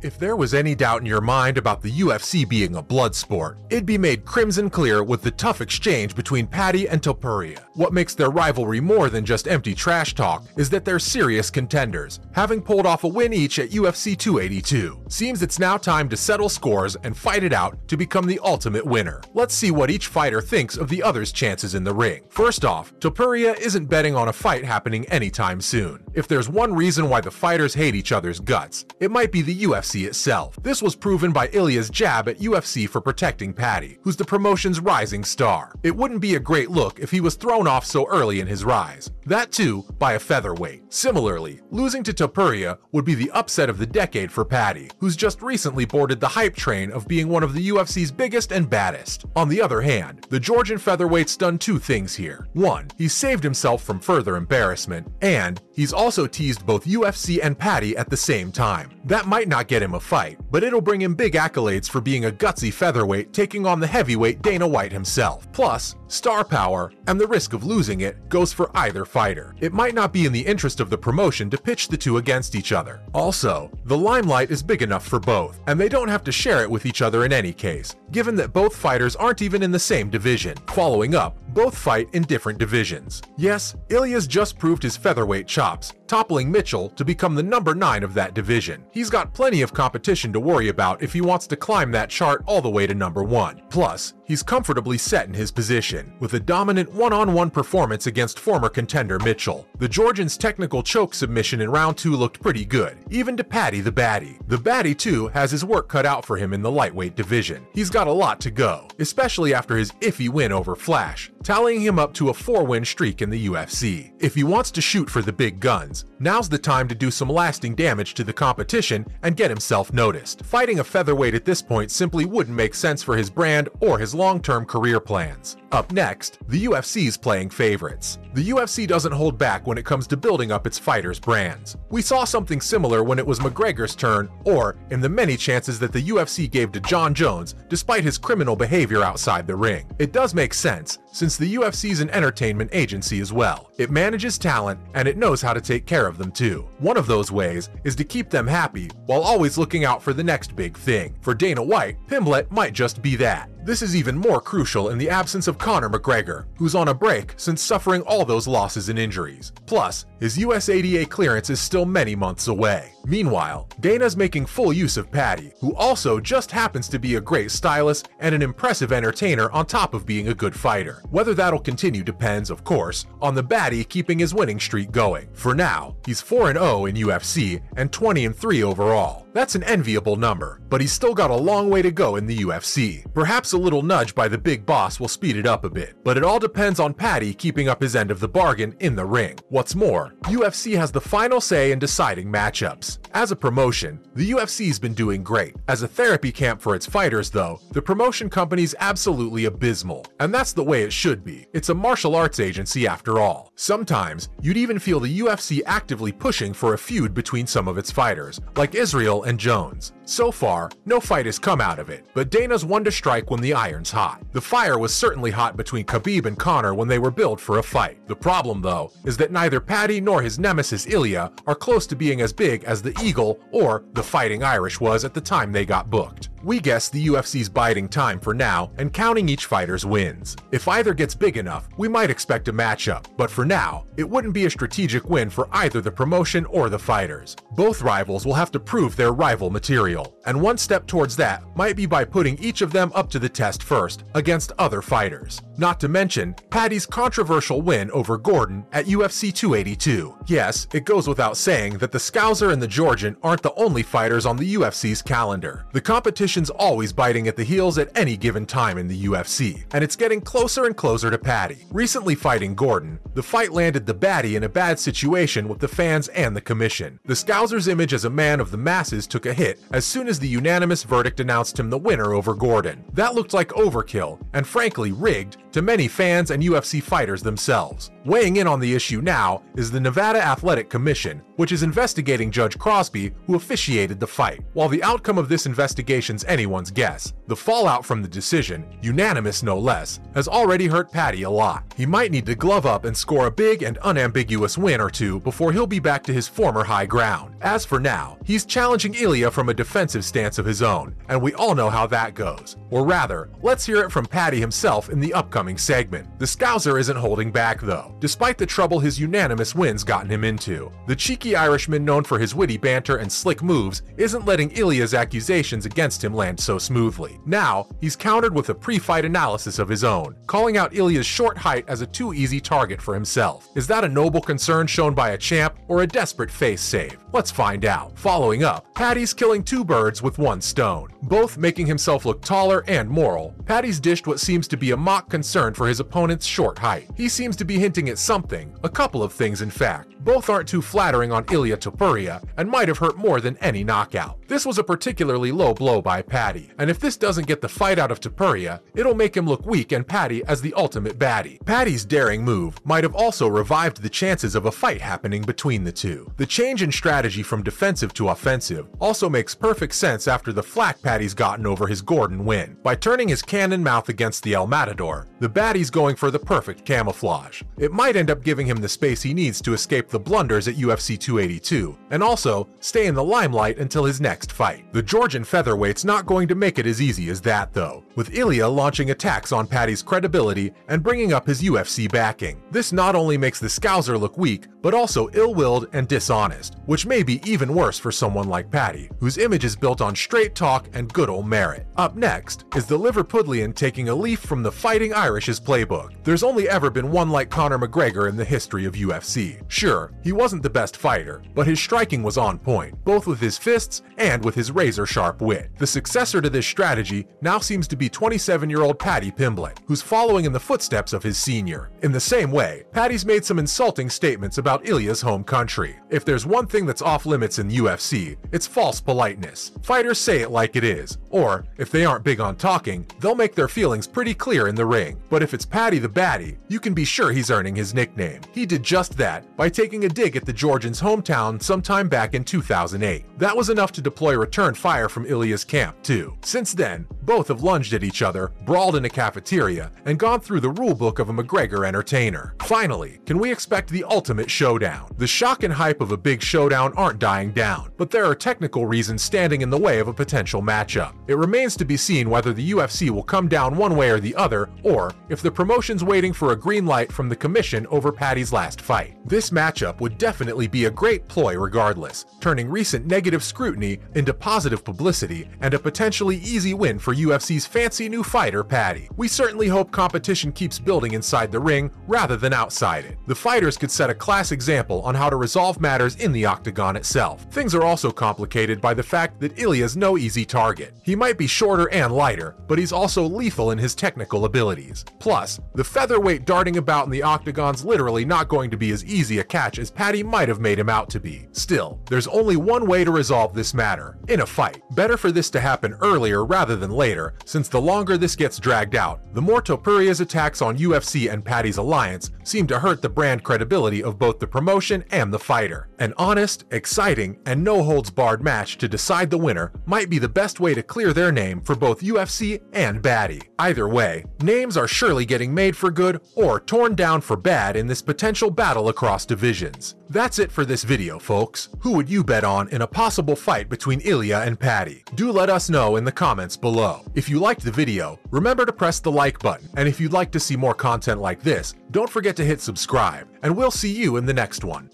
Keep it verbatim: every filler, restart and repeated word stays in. If there was any doubt in your mind about the U F C being a blood sport, it'd be made crimson clear with the tough exchange between Paddy and Topuria. What makes their rivalry more than just empty trash talk is that they're serious contenders, having pulled off a win each at U F C two eighty-two. Seems it's now time to settle scores and fight it out to become the ultimate winner. Let's see what each fighter thinks of the other's chances in the ring. First off, Topuria isn't betting on a fight happening anytime soon. If there's one reason why the fighters hate each other's guts, it might be the U F C itself. This was proven by Ilia's jab at U F C for protecting Paddy, who's the promotion's rising star. It wouldn't be a great look if he was thrown off so early in his rise. That too, by a featherweight. Similarly, losing to Topuria would be the upset of the decade for Paddy, who's just recently boarded the hype train of being one of the U F C's biggest and baddest. On the other hand, the Georgian featherweight's done two things here. One, he's saved himself from further embarrassment, and he's also teased both U F C and Paddy at the same time. That might not get him a fight, but it'll bring him big accolades for being a gutsy featherweight taking on the heavyweight Dana White himself. Plus, star power, and the risk of losing it, goes for either fighter. It might not be in the interest of the promotion to pitch the two against each other. Also, the limelight is big enough for both, and they don't have to share it with each other in any case, given that both fighters aren't even in the same division. Following up, both fight in different divisions. Yes, Ilia's just proved his featherweight chops, toppling Mitchell to become the number nine of that division. He's got plenty of competition to worry about if he wants to climb that chart all the way to number one. Plus, he's comfortably set in his position, with a dominant one-on-one performance against former contender Mitchell. The Georgian's technical choke submission in round two looked pretty good, even to Paddy the Baddy. The Baddy, too, has his work cut out for him in the lightweight division. He's got a lot to go, especially after his iffy win over Flash, tallying him up to a four-win streak in the U F C. If he wants to shoot for the big guns, now's the time to do some lasting damage to the competition and get himself noticed. Fighting a featherweight at this point simply wouldn't make sense for his brand or his long-term career plans. Up next, the U F C's playing favorites. The U F C doesn't hold back when it comes to building up its fighters' brands. We saw something similar when it was McGregor's turn, or in the many chances that the U F C gave to John Jones despite his criminal behavior outside the ring. It does make sense, since the U F C's an entertainment agency as well. It manages talent, and it knows how to take care of them too. One of those ways is to keep them happy while always looking out for the next big thing. For Dana White, Pimblett might just be that. This is even more crucial in the absence of Conor McGregor, who's on a break since suffering all those losses and injuries. Plus, his U S A D A clearance is still many months away. Meanwhile, Dana's making full use of Paddy, who also just happens to be a great stylist and an impressive entertainer on top of being a good fighter. Whether that'll continue depends, of course, on the Baddy keeping his winning streak going. For now, he's four and oh in U F C and twenty and three overall. That's an enviable number, but he's still got a long way to go in the U F C. Perhaps a little nudge by the big boss will speed it up a bit, but it all depends on Paddy keeping up his end of the bargain in the ring. What's more, U F C has the final say in deciding matchups. As a promotion, the U F C's been doing great. As a therapy camp for its fighters, though, the promotion company's absolutely abysmal, and that's the way it should be. It's a martial arts agency after all. Sometimes, you'd even feel the U F C actively pushing for a feud between some of its fighters, like Israel and Jones. So far, no fight has come out of it, but Dana's one to strike when the iron's hot. The fire was certainly hot between Khabib and Conor when they were billed for a fight. The problem, though, is that neither Paddy nor his nemesis Ilia are close to being as big as the Eagle or the Fighting Irish was at the time they got booked. We guess the U F C's biding time for now and counting each fighter's wins. If either gets big enough, we might expect a matchup, but for now, it wouldn't be a strategic win for either the promotion or the fighters. Both rivals will have to prove their rival material, and one step towards that might be by putting each of them up to the test first against other fighters. Not to mention Paddy's controversial win over Gordon at U F C two eighty-two. Yes, it goes without saying that the Scouser and the Georgian aren't the only fighters on the U F C's calendar. The competition always biting at the heels at any given time in the U F C, and it's getting closer and closer to Paddy. Recently fighting Gordon, the fight landed the Baddy in a bad situation with the fans and the commission. The Scouser's image as a man of the masses took a hit as soon as the unanimous verdict announced him the winner over Gordon. That looked like overkill, and frankly rigged, to many fans and U F C fighters themselves. Weighing in on the issue now is the Nevada Athletic Commission, which is investigating Judge Crosby, who officiated the fight. While the outcome of this investigation's anyone's guess, the fallout from the decision, unanimous no less, has already hurt Paddy a lot. He might need to glove up and score a big and unambiguous win or two before he'll be back to his former high ground. As for now, he's challenging Ilia from a defensive stance of his own, and we all know how that goes. Or rather, let's hear it from Paddy himself in the upcoming segment. The Scouser isn't holding back though, despite the trouble his unanimous win's gotten him into. The cheeky Irishman, known for his witty banter and slick moves, isn't letting Ilia's accusations against him land so smoothly. Now, he's countered with a pre-fight analysis of his own, calling out Ilia's short height as a too easy target for himself. Is that a noble concern shown by a champ or a desperate face save? Let's find out. Following up, Paddy's killing two birds with one stone, both making himself look taller and moral. Paddy's dished what seems to be a mock concern for his opponent's short height. He seems to be hinting at something, a couple of things in fact. Both aren't too flattering on Ilia Topuria and might have hurt more than any knockout. This was a particularly low blow by Paddy, and if this doesn't get the fight out of Topuria, it'll make him look weak and Paddy as the ultimate baddie. Paddy's daring move might have also revived the chances of a fight happening between the two. The change in strategy from defensive to offensive also makes perfect sense after the flack Paddy's gotten over his Gordon win. By turning his cannon mouth against the El Matador, the baddie's going for the perfect camouflage. It might end up giving him the space he needs to escape the blunders at U F C two eighty-two, and also stay in the limelight until his next fight. The Georgian featherweight's not going to make it as easy as that though, with Ilia launching attacks on Paddy's credibility and bringing up his U F C backing. This not only makes the Scouser look weak, but also ill-willed and dishonest, which may be even worse for someone like Paddy, whose image is built on straight talk and good old merit. Up next is the Liverpudlian taking a leaf from the Fighting Irish's playbook. There's only ever been one like Conor McGregor in the history of U F C. Sure, he wasn't the best fighter, but his striking was on point, both with his fists and with his razor-sharp wit. The successor to this strategy now seems to be twenty-seven-year-old Paddy Pimblett, who's following in the footsteps of his senior. In the same way, Paddy's made some insulting statements about Ilia's home country. If there's one thing that's off-limits in the U F C, it's false politeness. Fighters say it like it is, or if they aren't big on talking, they'll make their feelings pretty clear in the ring. But if it's Paddy the Baddie, you can be sure he's earning his nickname. He did just that by taking a dig at the Georgian's hometown sometime back in two thousand eight. That was enough to deploy return fire from Ilia's camp too. Since then, both have lunged at each other, brawled in a cafeteria, and gone through the rulebook of a McGregor entertainer. Finally, can we expect the ultimate showdown? The shock and hype of a big showdown aren't dying down, but there are technical reasons standing in the way of a potential matchup. It remains to be seen whether the U F C will come down one way or the other, or if the promotion's waiting for a green light from the commission over Paddy's last fight. This matchup would definitely be a great ploy regardless, turning recent negative scrutiny into positive publicity and a potentially easy win for U F C's fancy new fighter Paddy. We certainly hope competition keeps building inside the ring rather than outside it. The fighters could set a class example on how to resolve matters in the octagon itself. Things are also complicated by the fact that Ilia's no easy target. He might be shorter and lighter, but he's also lethal in his technical abilities. Plus, the featherweight darting about in the octagon's literally not going to be as easy a catch as Paddy might have made him out to be. Still, there's only one way to resolve this matter, in a fight. Better for this to happen earlier rather than later, since the longer this gets dragged out, the more Topuria's attacks on U F C and Paddy's alliance seem to hurt the brand credibility of both the promotion and the fighter. An honest, exciting, and no-holds-barred match to decide the winner might be the best way to clear their name for both U F C and Paddy. Either way, names are surely getting made for good or torn down for bad in this potential battle across divisions. That's it for this video, folks. Who would you bet on in a possible fight between Ilia and Paddy? Do let us know in the comments below. If you liked the video, remember to press the like button, and if you'd like to see more content like this, don't forget to hit subscribe, and we'll see you in the next one.